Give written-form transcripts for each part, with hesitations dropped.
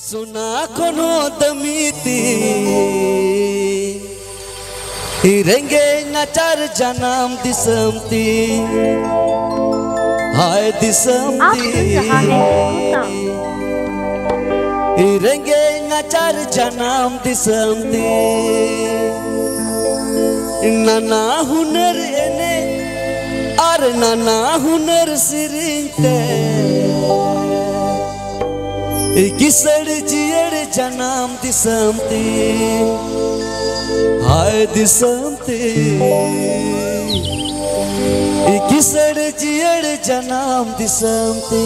सुना कोनो दमीती रंगे नचर जनाम दिसमती हाय दिसमती रंगे नचर जनाम दिसमती नाना हुनर एने और नाना हुनर सिरिंते किसर जियर जनाम दिसम ते हाय दिसम ते किसर जियर जनाम दिसम ते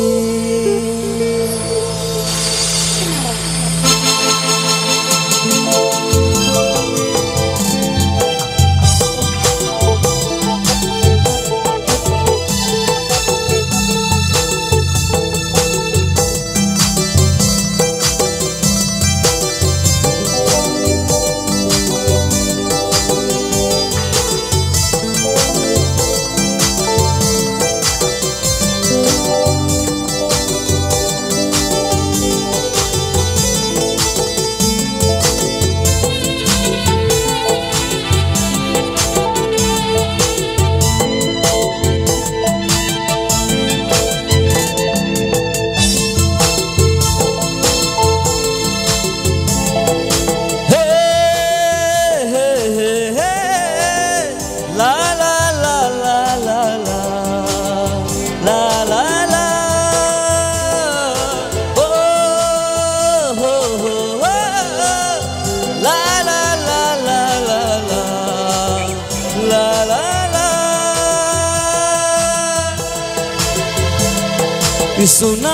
सुना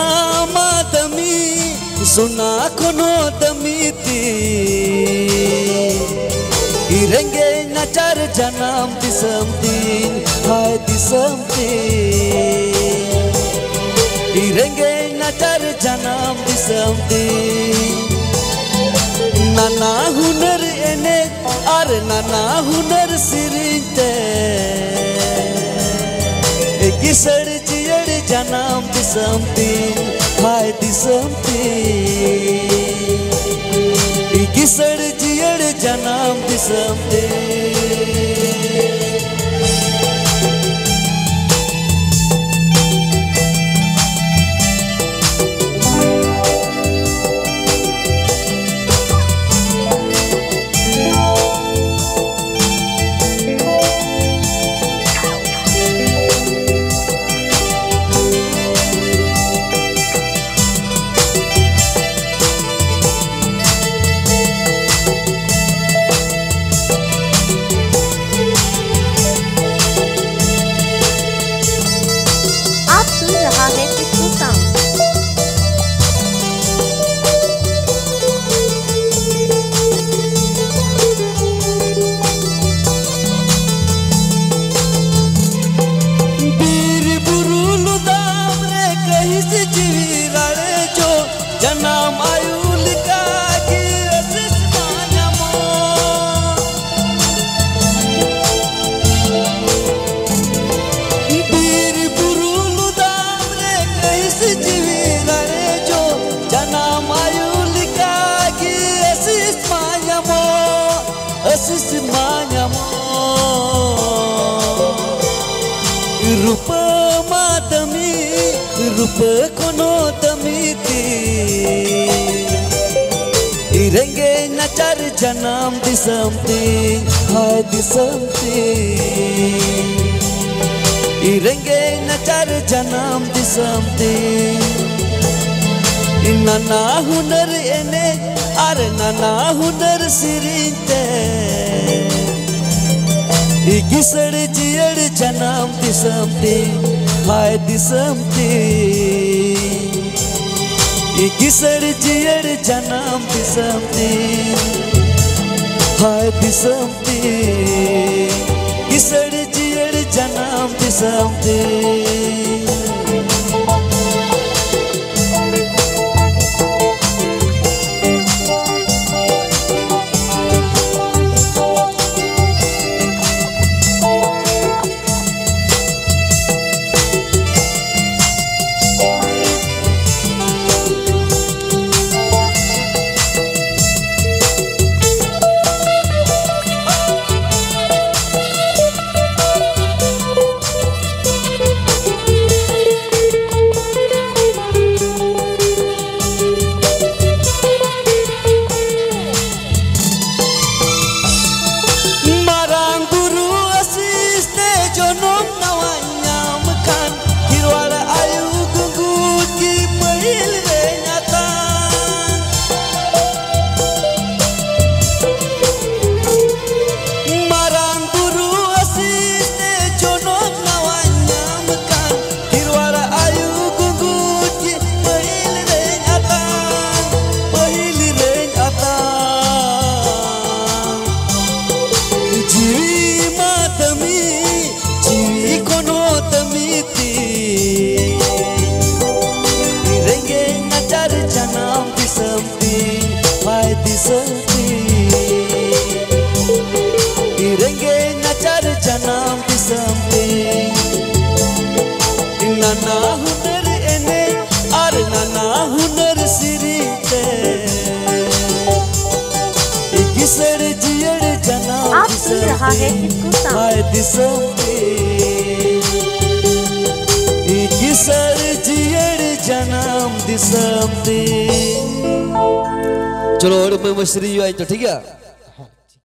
मातमी सुना कोनो दमीती रंगे नचर जनाम दिसमती हाय दिसमती रंगे नचर जनाम दिसमती नाना हुनर एने और नाना हुनर सिरिंते किसर जियर जनाम दिसमती हाय दिसमती किसर जियर जनाम दिसमती रूप मातमी रूप कोनो दमीती रंगे नचर जनाम दिसमती हाय दिसमती रंगे नचर जनाम दिसमती नाना हुनर एने अरे नाना हुनर सिरिंते किसर जियर जनाम दिसमती हाय दिसमती किसर जियर जनाम दिसमती हाय दिसमती किसर जियर जनाम दिसमती नाना हुनर एने आर नाना हुनर सिरी ते किसर जियर जनाम आप सुन रहा है दिसोम पे किसर जियर जनाम दिसोम पे। चलो और मैं मशरी आई तो ठीक है।